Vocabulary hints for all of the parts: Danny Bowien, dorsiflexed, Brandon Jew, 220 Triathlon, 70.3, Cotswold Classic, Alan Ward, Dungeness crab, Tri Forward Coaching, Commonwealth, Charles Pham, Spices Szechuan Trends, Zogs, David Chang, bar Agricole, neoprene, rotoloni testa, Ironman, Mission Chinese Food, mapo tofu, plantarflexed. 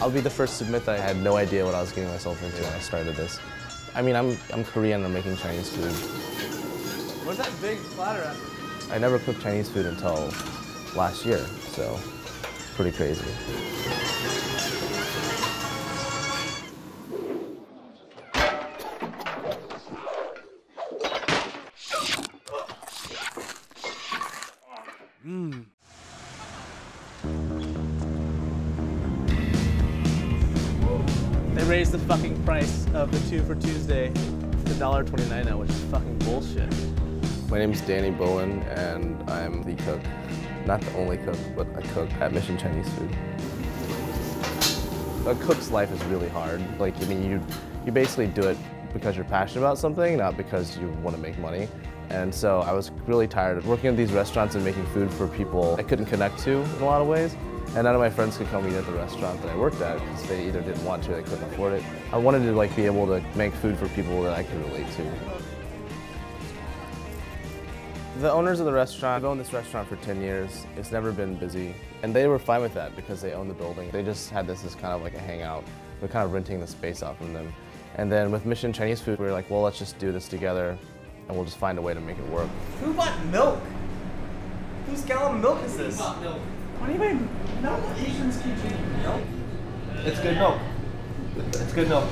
I'll be the first to admit that I had no idea what I was getting myself into when I started this. I mean, I'm Korean, I'm making Chinese food. Where's that big platter at? I never cooked Chinese food until last year, so it's pretty crazy. Raised the fucking price of the 2 for Tuesday to $1.29 now, which is fucking bullshit. My name is Danny Bowien, and I'm the cook. Not the only cook, but a cook at Mission Chinese Food. A cook's life is really hard. Like, I mean, you basically do it because you're passionate about something, not because you want to make money. And so I was really tired of working at these restaurants and making food for people I couldn't connect to in a lot of ways. And none of my friends could come eat at the restaurant that I worked at because they either didn't want to or they couldn't afford it. I wanted to be able to make food for people that I could relate to. The owners of the restaurant, I've owned this restaurant for 10 years. It's never been busy. And they were fine with that because they owned the building. They just had this as kind of like a hangout. We're kind of renting the space out from them. And then with Mission Chinese Food, we were like, well, let's just do this together and we'll just find a way to make it work. Who bought milk? Whose gallon of milk is this? Who bought milk? What do you mean? No, Asians keep eating milk. It's good milk. It's good milk.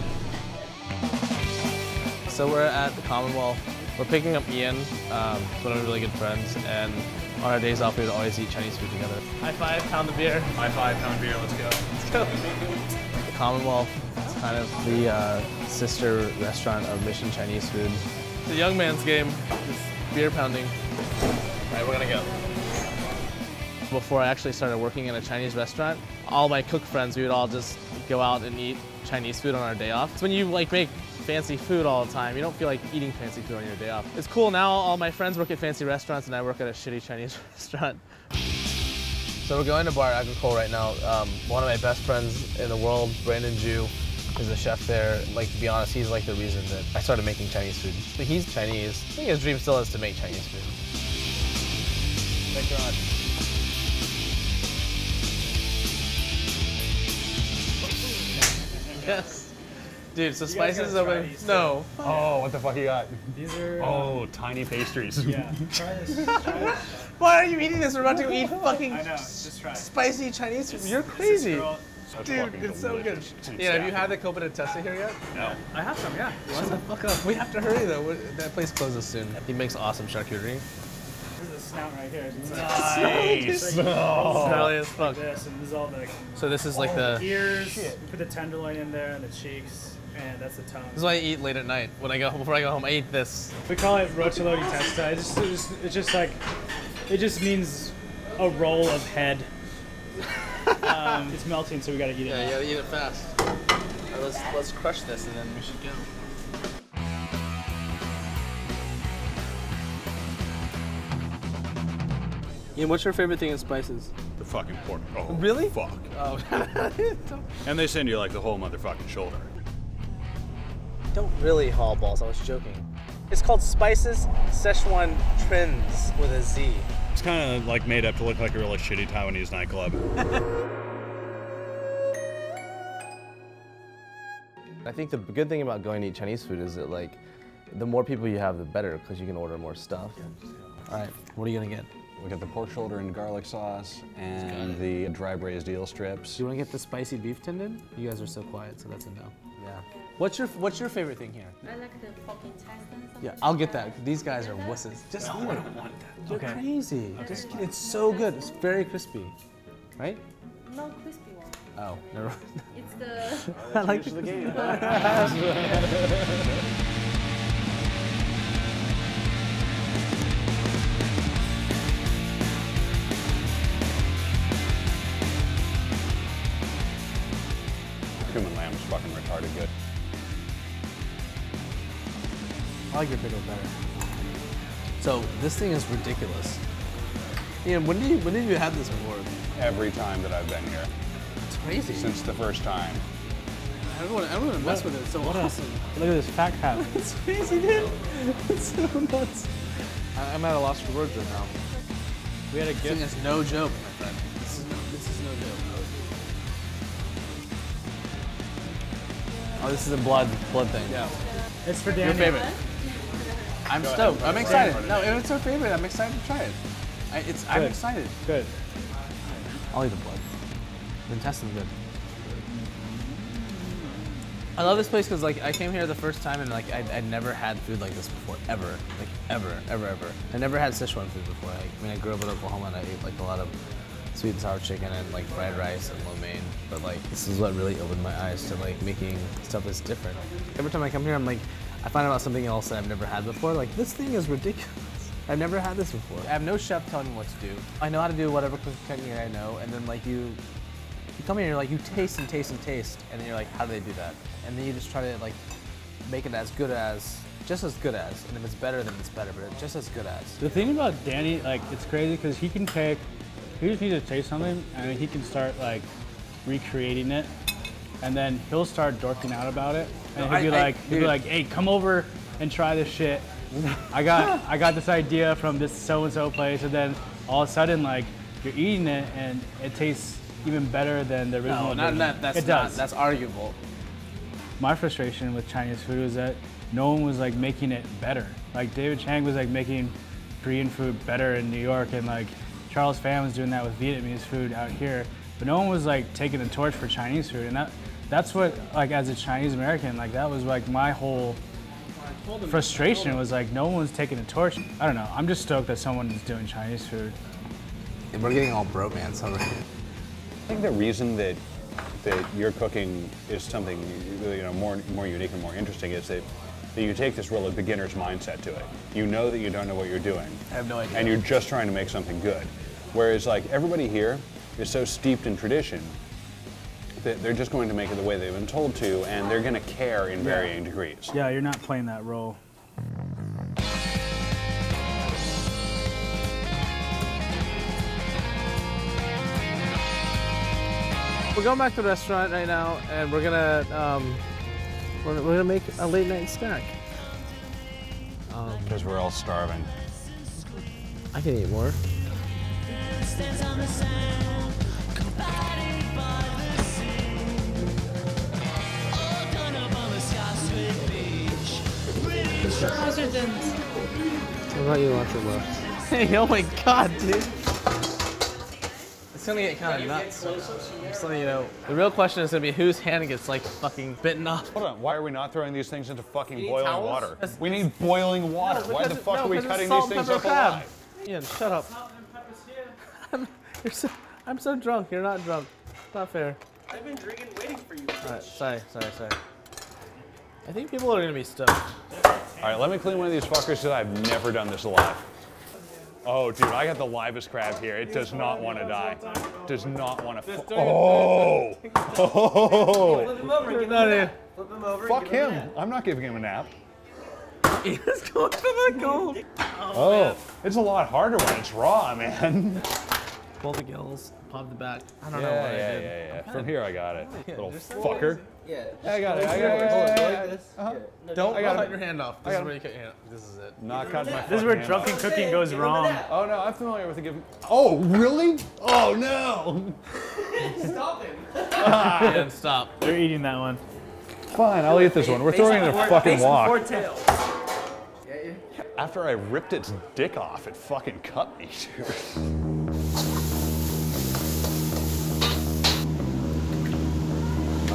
So we're at the Commonwealth. We're picking up Ian, one of our really good friends, and on our days off, we would always eat Chinese food together. High five, pound the beer. High five, pound the beer, let's go. Let's go. The Commonwealth is kind of the sister restaurant of Mission Chinese Food. The young man's game is beer pounding. All right, we're gonna go. Before I actually started working in a Chinese restaurant, all my cook friends, we would all just go out and eat Chinese food on our day off. It's when you like make fancy food all the time, you don't feel like eating fancy food on your day off. It's cool now, all my friends work at fancy restaurants and I work at a shitty Chinese restaurant. So we're going to Bar Agricole right now. One of my best friends in the world, Brandon Jew, is a chef there. Like, to be honest, he's like the reason that I started making Chinese food. Like, he's Chinese. I think his dream still is to make Chinese food. Thank God. Yes. Dude, so spices over. No. Stuff. Oh, what the fuck you got? These are. Oh, tiny pastries. Yeah. Try this. Try this. Why are you eating this? We're about to eat fucking spicy Chinese food. You're crazy. Dude, it's so good. Yeah, have you had the Copenhagen here yet? No. I have some, yeah. Shut the fuck up. We have to hurry, though. That place closes soon. He makes awesome charcuterie. There's a snout right here. Nice! Snarly as fuck. So this is like the ears, we put the tenderloin in there, and the cheeks, and that's the tongue. This is what I eat late at night. When I go home, before I go home, I eat this. We call it rotoloni testa. It just means a roll of head. It's melting, so we gotta eat it. Yeah, you gotta eat it fast. Right, let's crush this, and then we should go. Ian, what's your favorite thing in spices? The fucking pork. Oh, really? Fuck. Oh. And they send you like the whole motherfucking shoulder. Don't really haul balls, I was joking. It's called Spices Szechuan Trends with a Z. It's kind of like made up to look like a really shitty Taiwanese nightclub. I think the good thing about going to eat Chinese food is that, like, the more people you have, the better, because you can order more stuff. All right, what are you gonna get? We got the pork shoulder and garlic sauce and the dry braised eel strips. Do you want to get the spicy beef tendon? You guys are so quiet, so that's a no. Yeah. What's your favorite thing here? I like the pork intestine. Yeah, I'll get that. These guys are wusses. Just no, I don't want that. You're crazy. Okay. Just, it's so good. It's very crispy, right? No crispy one. Oh, never mind. It's the. I like the game. Fucking retarded good. I like your pickle better. So this thing is ridiculous. Ian, when did you have this before? Every time that I've been here. It's crazy. Since the first time. I don't want to mess with it. It's so awesome. Look at this fat cap. It's crazy, dude. It's so nuts. I'm at a loss for words right now. We had a gift. This thing is no joke, my friend. This is no joke. Oh, this is a blood thing. Yeah. It's for Danny. Your favorite. I'm stoked. I'm excited. No, it's her favorite. I'm excited to try it. I'm excited. Good. I'll eat the blood. The intestine's good. I love this place because like I came here the first time and like I'd never had food like this before, ever. Like ever. I never had Szechuan food before. I mean, I grew up in Oklahoma and I ate like a lot of sweet and sour chicken and like fried rice and lo mein. But like this is what really opened my eyes to like making stuff that's different. Every time I come here, I'm like, I find out something else that I've never had before. Like this thing is ridiculous. I've never had this before. I have no chef telling me what to do. I know how to do whatever cooking technique I know, and then like you come here and you're like, you taste and taste and taste, and then you're like, how do they do that? And then you just try to like make it as good as, just as good as, and if it's better, then it's better, but just as good as. The thing about Danny, like, it's crazy because he can take, he just needs to taste something, and he can start like recreating it, and then he'll start dorking out about it, and he'll be like, hey, come over and try this shit. I got this idea from this so-and-so place, and then all of a sudden, like, you're eating it, and it tastes even better than the original. No, that's arguable. My frustration with Chinese food is that no one was, like, making it better. Like, David Chang was, like, making Korean food better in New York, and, like, Charles Pham was doing that with Vietnamese food out here, but no one was, like, taking the torch for Chinese food, and that's what, like, as a Chinese American, like, that was, like, my whole frustration was like no one's taking a torch. I don't know. I'm just stoked that someone is doing Chinese food. And we're getting all bromance already. I think the reason that your cooking is something more unique and more interesting is that you take this real beginner's mindset to it. You know that you don't know what you're doing. I have no idea. And you're just trying to make something good. Whereas like everybody here is so steeped in tradition that they're just going to make it the way they've been told to, and they're going to care in varying degrees. Yeah, you're not playing that role. We're going back to the restaurant right now, and we're gonna we're gonna make a late night snack. Because we're all starving. I can eat more. How's your dinner? How about you watch your left? Hey, oh my god, dude. It's gonna get kind of nuts. So, you know, the real question is gonna be whose hand gets like fucking bitten off. Hold on, why are we not throwing these things into fucking boiling water? We need boiling water. No, why the fuck are we cutting these things up alive? Ian, shut up. Salt and pepper's here. I'm so drunk. You're not drunk. It's not fair. I've been drinking, waiting for you. All right, sorry. I think people are gonna be stoked. All right, let me clean one of these fuckers because I've never done this alive. Oh, dude, I got the livest crab here. It does not want to die. Does not want to. Oh! Oh! Flip him over. Give him a nap. Flip him over. Fuck him. I'm not giving him a nap. He's going for the gold. Oh, it's a lot harder when it's raw, man. Pull the gills, pop the back. I don't know what I did. Yeah. From here, I got it. Yeah, little fucker. Yeah. I got it. Don't cut your hand off. This is where you cut your hand off. This is it. Not cutting my hand off. This is where drunken cooking goes wrong. Oh, no, I'm familiar with a given. Oh, really? Oh, no. Stop it. You didn't stop. You're eating that one. Fine, I'll eat this one. We're throwing it in a fucking wok. After I ripped its dick off, it fucking cut me, dude.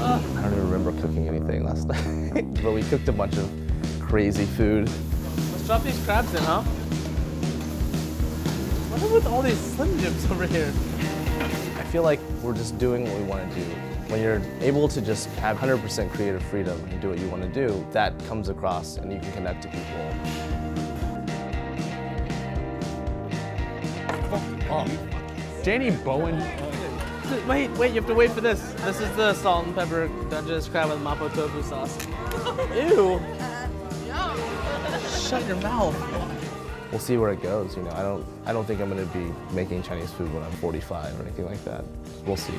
I don't even remember cooking anything last night, but we cooked a bunch of crazy food. Let's drop these crabs in, huh? What up with all these Slim Jims over here? I feel like we're just doing what we want to do. When you're able to just have 100% creative freedom and do what you want to do, that comes across and you can connect to people. Fuck off. Danny Bowien. Wait, you have to wait for this. This is the salt and pepper Dungeness crab with mapo tofu sauce. Ew. Shut your mouth. We'll see where it goes, you know. I don't think I'm gonna be making Chinese food when I'm 45 or anything like that. We'll see.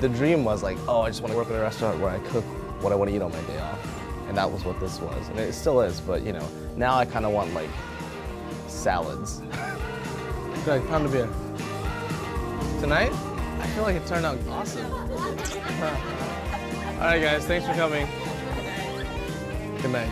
The dream was like, oh, I just wanna work at a restaurant where I cook what I wanna eat on my day off. And that was what this was. And it still is, but you know, now I kinda want like salads. Good, time to beer. Tonight? I feel like it turned out awesome. All right, guys, thanks for coming. Good night.